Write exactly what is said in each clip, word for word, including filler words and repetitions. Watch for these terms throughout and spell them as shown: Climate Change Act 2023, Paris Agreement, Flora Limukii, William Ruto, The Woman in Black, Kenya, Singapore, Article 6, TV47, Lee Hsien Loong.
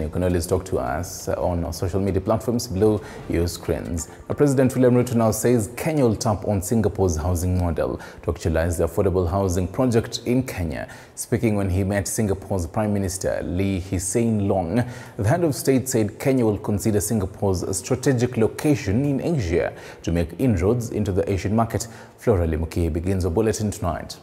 then you can always talk to us on our social media platforms below your screens. Now, President William Ruto now says Kenya will tap on Singapore's housing model to actualize the affordable housing project in Kenya. Speaking when he met Singapore's Prime Minister Lee Hsien Loong, the head of state said Kenya will consider Singapore's strategic location in Asia to make inroads into the Asian market. Flora Limukii begins a bulletin tonight.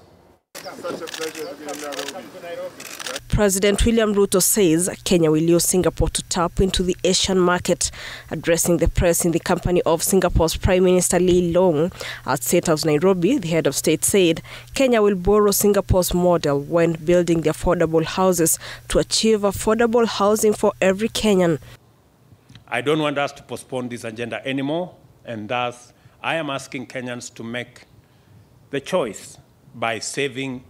President William Ruto says Kenya will use Singapore to tap into the Asian market. Addressing the press in the company of Singapore's Prime Minister Lee Long at State House Nairobi, the head of state said Kenya will borrow Singapore's model when building the affordable houses to achieve affordable housing for every Kenyan. I don't want us to postpone this agenda anymore, and thus I am asking Kenyans to make the choice by saving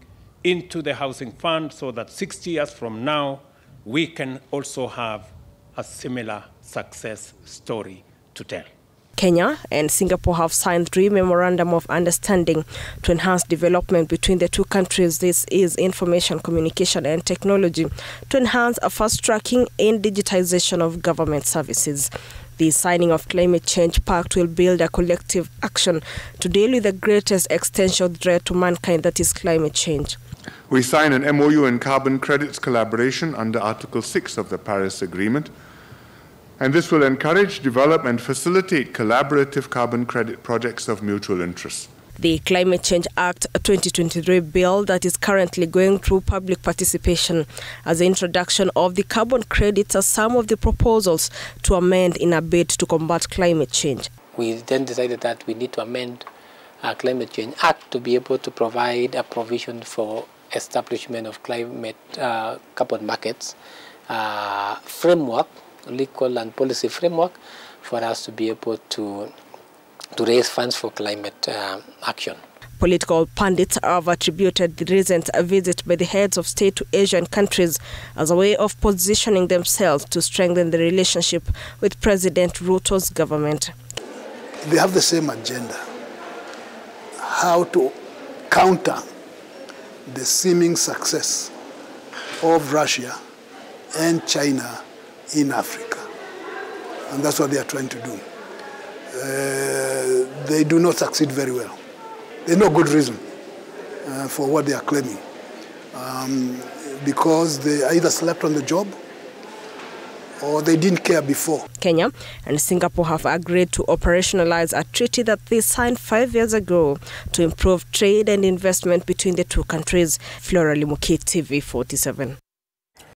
into the housing fund so that sixty years from now, we can also have a similar success story to tell. Kenya and Singapore have signed three memorandum of understanding to enhance development between the two countries. This is information, communication and technology to enhance a fast tracking in digitization of government services. The signing of Climate Change Pact will build a collective action to deal with the greatest existential threat to mankind, that is climate change. We sign an M O U in carbon credits collaboration under Article six of the Paris Agreement, and this will encourage, develop and facilitate collaborative carbon credit projects of mutual interest. The Climate Change Act twenty twenty-three bill that is currently going through public participation as the introduction of the carbon credits are some of the proposals to amend in a bid to combat climate change. We then decided that we need to amend our Climate Change Act to be able to provide a provision for establishment of climate uh, carbon markets uh, framework, legal and policy framework, for us to be able to to raise funds for climate uh, action. Political pundits have attributed the recent visit by the heads of state to Asian countries as a way of positioning themselves to strengthen the relationship with President Ruto's government. They have the same agenda, how to counter the seeming success of Russia and China in Africa. And that's what they are trying to do. Uh, they do not succeed very well. There's no good reason uh, for what they are claiming, um, because they either slept on the job or they didn't care before. Kenya and Singapore have agreed to operationalize a treaty that they signed five years ago to improve trade and investment between the two countries. Flora Limukii, T V forty-seven.